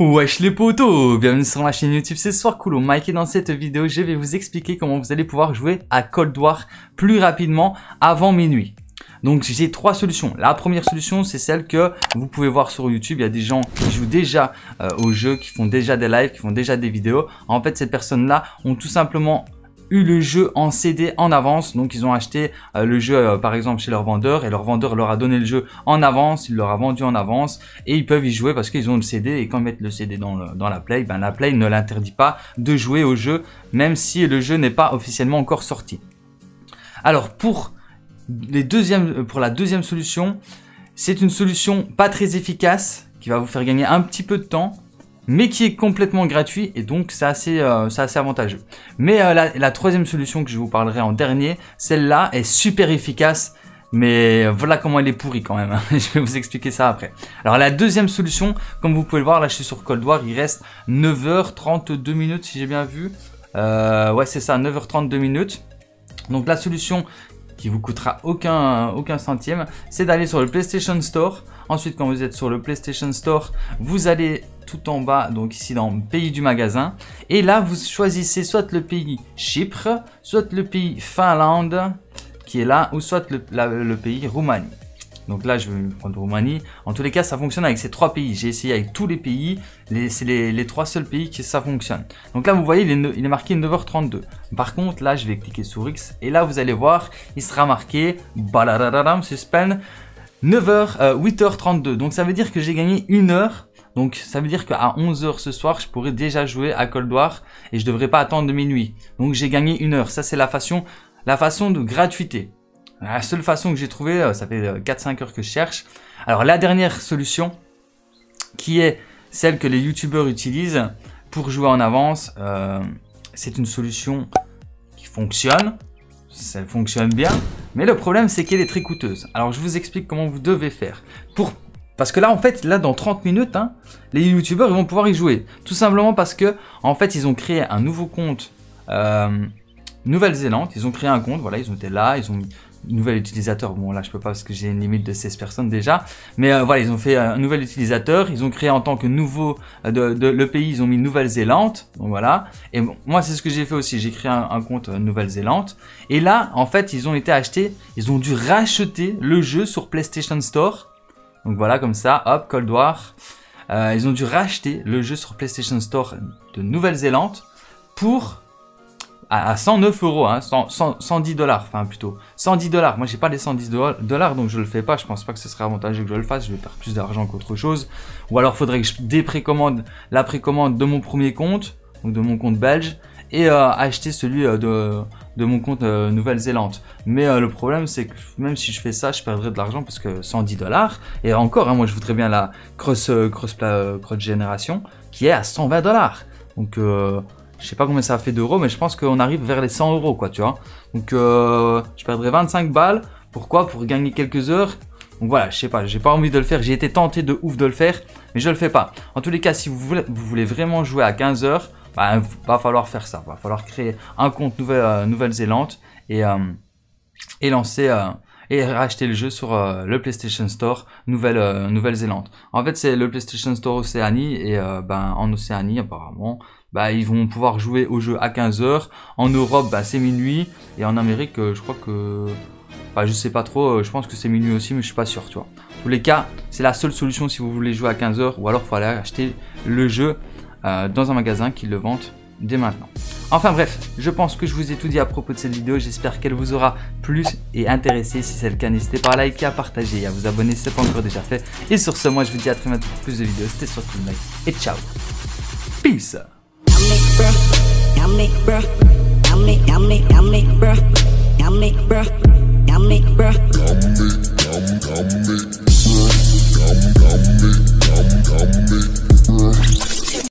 Wesh les potos, bienvenue sur ma chaîne YouTube, c'est Soiscool Mike et dans cette vidéo je vais vous expliquer comment vous allez pouvoir jouer à Cold War plus rapidement avant minuit. Donc j'ai trois solutions. La première solution c'est celle que vous pouvez voir sur YouTube, il y a des gens qui jouent déjà au jeu, qui font déjà des lives, qui font déjà des vidéos. En fait ces personnes là ont tout simplement eu le jeu en CD en avance, donc ils ont acheté le jeu par exemple chez leur vendeur et leur vendeur leur a donné le jeu en avance, il leur a vendu en avance et ils peuvent y jouer parce qu'ils ont le CD et quand ils mettent le CD dans la Play, ben la Play ne l'interdit pas de jouer au jeu même si le jeu n'est pas officiellement encore sorti. Alors pour la deuxième solution, c'est une solution pas très efficace qui va vous faire gagner un petit peu de temps mais qui est complètement gratuit et donc c'est assez avantageux. Mais la troisième solution que je vous parlerai en dernier, celle-là est super efficace, mais voilà comment elle est pourrie quand même, hein. Je vais vous expliquer ça après. Alors la deuxième solution, comme vous pouvez le voir, là je suis sur Cold War, il reste 9h32 si j'ai bien vu. Ouais c'est ça, 9h32. Donc la solution qui vous coûtera aucun centime, c'est d'aller sur le PlayStation Store. Ensuite quand vous êtes sur le PlayStation Store, vous allez tout en bas, donc ici dans le pays du magasin. Et là, vous choisissez soit le pays Chypre, soit le pays Finlande, qui est là, ou soit le pays Roumanie. Donc là, je vais prendre Roumanie. En tous les cas, ça fonctionne avec ces trois pays. J'ai essayé avec tous les pays. C'est les trois seuls pays que ça fonctionne. Donc là, vous voyez, il est marqué 9h32. Par contre, là, je vais cliquer sur X. Et là, vous allez voir, il sera marqué balararam, suspend, 8h32. Donc ça veut dire que j'ai gagné une heure. Donc ça veut dire qu'à 11h ce soir, je pourrais déjà jouer à Cold War et je ne devrais pas attendre minuit. Donc j'ai gagné une heure. Ça c'est la façon de gratuité. La seule façon que j'ai trouvée, ça fait 4-5 heures que je cherche. Alors la dernière solution, qui est celle que les youtubeurs utilisent pour jouer en avance, c'est une solution qui fonctionne. Ça fonctionne bien. Mais le problème c'est qu'elle est très coûteuse. Alors je vous explique comment vous devez faire. Parce que là, en fait, là, dans 30 minutes, hein, les youtubeurs vont pouvoir y jouer. Tout simplement parce que, en fait, ils ont créé un nouveau compte Nouvelle-Zélande. Ils ont créé un compte, voilà, ils ont été là, ils ont mis un nouvel utilisateur. Bon, là, je peux pas parce que j'ai une limite de 16 personnes déjà. Mais voilà, ils ont fait un nouvel utilisateur. Ils ont créé en tant que nouveau le pays, ils ont mis Nouvelle-Zélande. Donc voilà. Et bon, moi, c'est ce que j'ai fait aussi. J'ai créé un compte Nouvelle-Zélande. Et là, en fait, ils ont été achetés. Ils ont dû racheter le jeu sur PlayStation Store. Donc voilà, comme ça, hop, Cold War. Ils ont dû racheter le jeu sur PlayStation Store de Nouvelle-Zélande pour à 109 €, hein, 110 $, enfin plutôt 110 $. Moi, j'ai pas les 110 $, donc je le fais pas. Je pense pas que ce serait avantageux que je le fasse. Je vais perdre plus d'argent qu'autre chose. Ou alors, faudrait que je déprécommande la précommande de mon premier compte, donc de mon compte belge, et acheter celui de mon compte Nouvelle-Zélande. Mais le problème c'est que même si je fais ça, je perdrai de l'argent parce que 110 $, et encore hein, moi je voudrais bien la cross génération qui est à 120 $. Donc je sais pas combien ça fait d'euros, mais je pense qu'on arrive vers les 100 € quoi, tu vois. Donc je perdrai 25 balles, pourquoi? Pour gagner quelques heures. Donc voilà, je sais pas, j'ai pas envie de le faire, j'ai été tenté de ouf de le faire, mais je le fais pas. En tous les cas, si vous voulez vraiment jouer à 15 h, bah, va falloir faire ça, va falloir créer un compte Nouvelle-Zélande et lancer et racheter le jeu sur le PlayStation Store Nouvelle-Zélande. En fait, c'est le PlayStation Store Océanie et ben, en Océanie apparemment, bah, ils vont pouvoir jouer au jeu à 15 h. En Europe, bah, c'est minuit et en Amérique, je crois que, bah, je sais pas trop, je pense que c'est minuit aussi, mais je suis pas sûr, tu vois. En tous les cas, c'est la seule solution si vous voulez jouer à 15 h, ou alors il faut aller acheter le jeu dans un magasin qui le vend dès maintenant. Enfin bref, je pense que je vous ai tout dit à propos de cette vidéo. J'espère qu'elle vous aura plu et intéressé. Si c'est le cas, n'hésitez pas à liker, à partager et à vous abonner si ce n'est pas encore déjà fait. Et sur ce, moi je vous dis à très bientôt pour plus de vidéos. C'était Soiscool Mike et ciao. Peace.